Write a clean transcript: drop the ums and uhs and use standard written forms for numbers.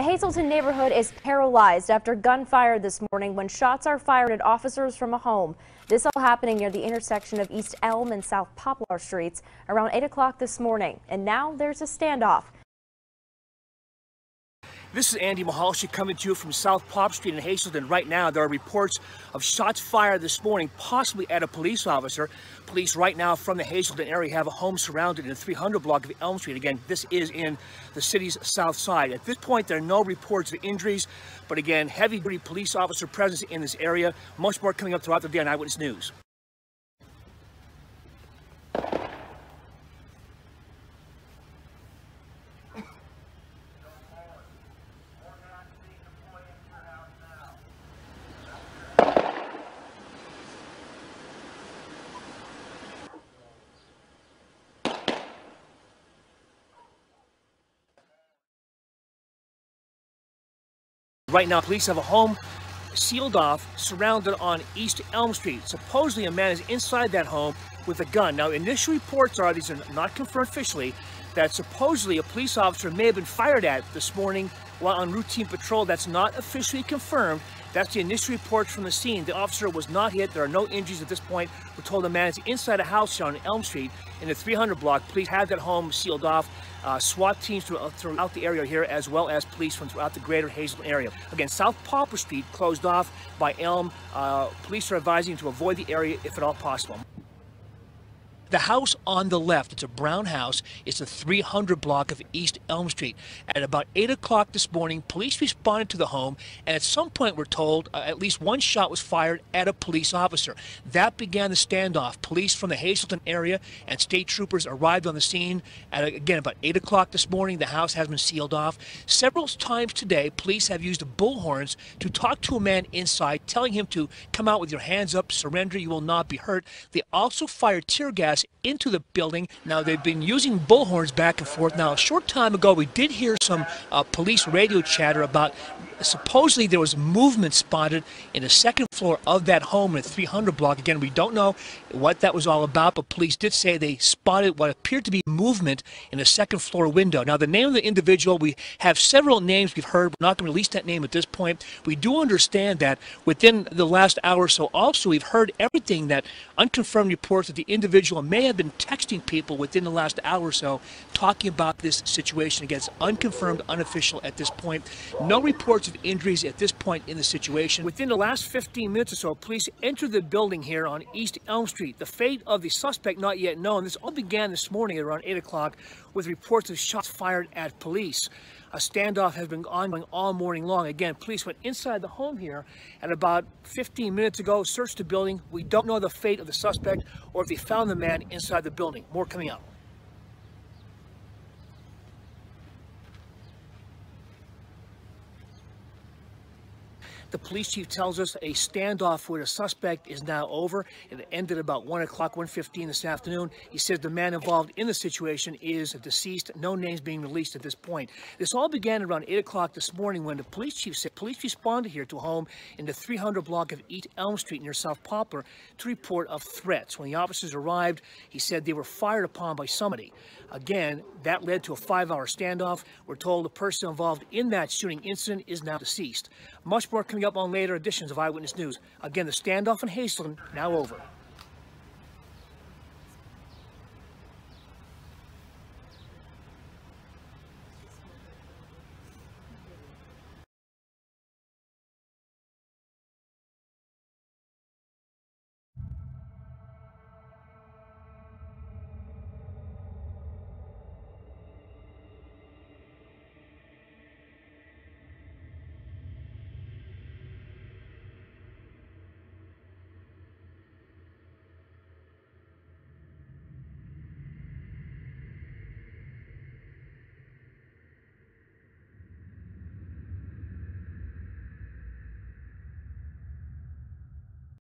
A Hazleton neighborhood is paralyzed after gunfire this morning when shots are fired at officers from a home. This all happening near the intersection of East Elm and South Poplar Streets around 8 o'clock this morning. And now there's a standoff. This is Andy Mihalsik coming to you from South Pop Street in Hazleton. Right now, there are reports of shots fired this morning, possibly at a police officer. Police right now from the Hazleton area have a home surrounded in the 300 block of Elm Street. Again, this is in the city's south side. At this point, there are no reports of injuries, but again, heavy-duty police officer presence in this area. Much more coming up throughout the day on Eyewitness News. Right now, police have a home sealed off, surrounded on East Elm Street. Supposedly, a man is inside that home with a gun. Now, initial reports are, these are not confirmed officially, that supposedly a police officer may have been fired at this morning while on routine patrol. That's not officially confirmed. That's the initial reports from the scene. The officer was not hit. There are no injuries at this point. We're told the man is inside a house on Elm Street in the 300 block. Police have that home sealed off. SWAT teams throughout the area here, as well as police from throughout the greater Hazleton area. Again, South Poplar Street closed off by Elm. Police are advising to avoid the area if at all possible. The house on the left, it's a brown house. It's the 300 block of East Elm Street. At about 8 o'clock this morning, police responded to the home, and at some point we're told at least one shot was fired at a police officer. That began the standoff. Police from the Hazleton area and state troopers arrived on the scene at, again, about 8 o'clock this morning. The house has been sealed off. Several times today, police have used bullhorns to talk to a man inside, telling him to come out with your hands up, surrender, you will not be hurt. They also fired tear gas into the building. Now, they've been using bullhorns back and forth. Now, a short time ago, we did hear some police radio chatter about supposedly there was movement spotted in the second floor of that home in the 300 block. Again, we don't know what that was all about, but police did say they spotted what appeared to be movement in the second floor window. Now, the name of the individual, we have several names we've heard. We're not going to release that name at this point. We do understand that within the last hour or so, also, we've heard everything that unconfirmed reports that the individual may have been texting people within the last hour or so talking about this situation. Again, it's unconfirmed, unofficial at this point. No reports of injuries at this point in the situation. Within the last 15 minutes or so, police entered the building here on East Elm Street. The fate of the suspect not yet known. This all began this morning at around 8 o'clock with reports of shots fired at police. A standoff has been ongoing all morning long. Again, police went inside the home here and about 15 minutes ago, searched the building. We don't know the fate of the suspect or if they found the man inside the building. More coming up. The police chief tells us a standoff with a suspect is now over. It ended about 1 o'clock, 1:15 this afternoon. He says the man involved in the situation is deceased. No names being released at this point. This all began around 8 o'clock this morning when the police chief said police responded here to a home in the 300 block of East Elm Street near South Poplar to report of threats. When the officers arrived, he said they were fired upon by somebody. Again, that led to a 5-hour standoff. We're told the person involved in that shooting incident is now deceased. Much more coming up on later editions of Eyewitness News. Again, the standoff in Hazleton now over.